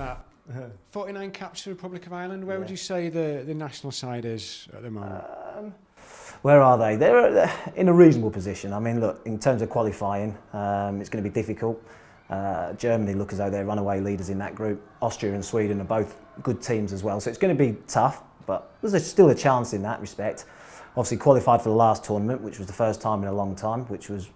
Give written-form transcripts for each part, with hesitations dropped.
that. 49 caps for the Republic of Ireland. Where would you say the national side is at the moment? Where are they? They're in a reasonable position. I mean, look, in terms of qualifying, it's going to be difficult. Germany look as though they're runaway leaders in that group. Austria and Sweden are both good teams as well, so it's going to be tough, but there's still a chance in that respect. Obviously qualified for the last tournament, which was the first time in a long time, which was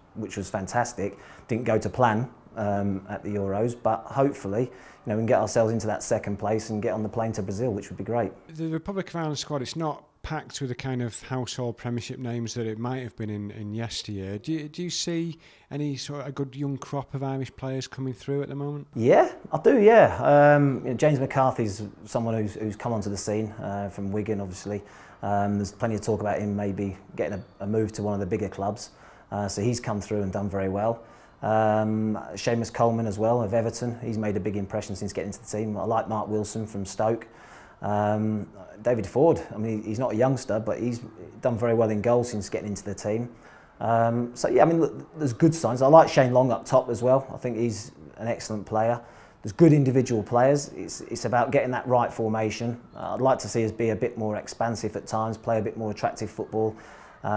fantastic. Didn't go to plan at the Euros, but hopefully, you know, we can get ourselves into that second place and get on the plane to Brazil, which would be great. The Republic of Ireland squad, it's not packed with the kind of household Premiership names that it might have been in yesteryear. Do you see any sort of a good young crop of Irish players coming through at the moment? Yeah, I do. Yeah, you know, James McCarthy's someone who's come onto the scene from Wigan, obviously. There's plenty of talk about him maybe getting a move to one of the bigger clubs, so he's come through and done very well. Seamus Coleman as well of Everton, he's made a big impression since getting into the team. I like Mark Wilson from Stoke. David Ford, I mean, he's not a youngster, but he's done very well in goal since getting into the team. So yeah, I mean, look, there's good signs. I like Shane Long up top as well. I think he's an excellent player. There's good individual players. It's about getting that right formation. I'd like to see us be a bit more expansive at times, play a bit more attractive football. You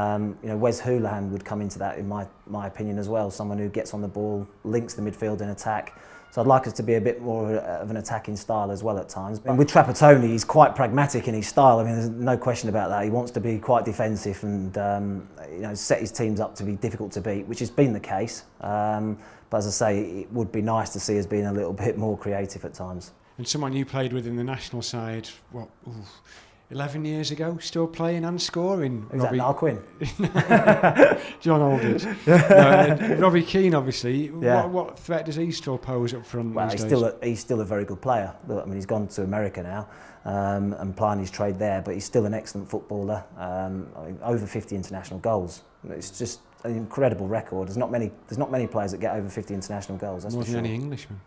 know, Wes Hoolahan would come into that, in my opinion, as well. Someone who gets on the ball, links the midfield and attack. So I'd like us to be a bit more of an attacking style as well at times. And with Trapattoni, he's quite pragmatic in his style. I mean, there's no question about that. He wants to be quite defensive and you know, set his teams up to be difficult to beat, which has been the case. But as I say, it would be nice to see us being a little bit more creative at times. And someone you played with in the national side, what? Ooh. 11 years ago, still playing and scoring. Who's that, Al Quinn? John Aldridge. Robbie Keane, obviously. Yeah. What threat does he still pose up front? Well, he's still a very good player. I mean, he's gone to America now and plying his trade there, but he's still an excellent footballer. I mean, over 50 international goals. It's just an incredible record. There's not many players that get over 50 international goals. That's more than any Englishman.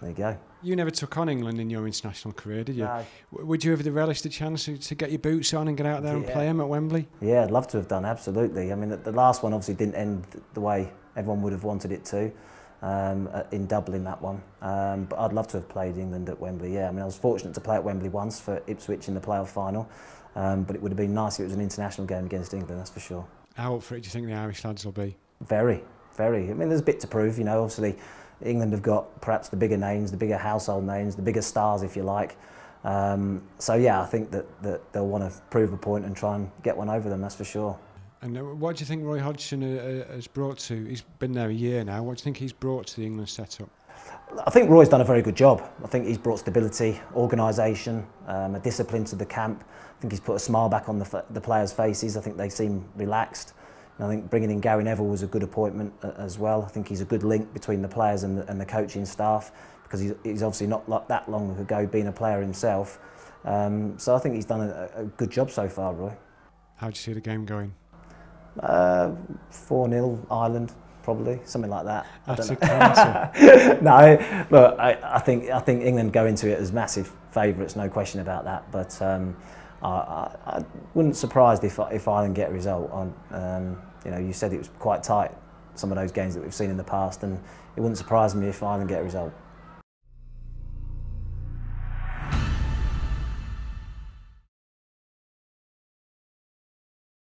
There you go. You never took on England in your international career, did you? No. Would you have relished the chance to get your boots on and get out there and play them at Wembley? Yeah, I'd love to have done, absolutely. I mean, the last one obviously didn't end the way everyone would have wanted it to, in Dublin, that one. But I'd love to have played England at Wembley, yeah. I mean, I was fortunate to play at Wembley once for Ipswich in the playoff final, but it would have been nice if it was an international game against England, that's for sure. How up for it do you think the Irish lads will be? Very, very. I mean, there's a bit to prove, you know, obviously. England have got perhaps the bigger names, the bigger household names, the bigger stars, if you like. So yeah, I think that they'll want to prove a point and try and get one over them, that's for sure. And what do you think Roy Hodgson has brought to, he's been there a year now, what do you think he's brought to the England setup? I think Roy's done a very good job. I think he's brought stability, organisation, a discipline to the camp. I think he's put a smile back on the players' faces. I think they seem relaxed. I think bringing in Gary Neville was a good appointment as well. I think he's a good link between the players and the coaching staff, because he's obviously not like that long ago being a player himself. So I think he's done a good job so far, Roy. How do you see the game going? 4-0 Ireland, probably, something like that. That's a classic. No, look, I think England go into it as massive favourites, no question about that. But I wouldn't be surprised if Ireland get a result. You know, you said it was quite tight, some of those games that we've seen in the past, and it wouldn't surprise me if Ireland get a result.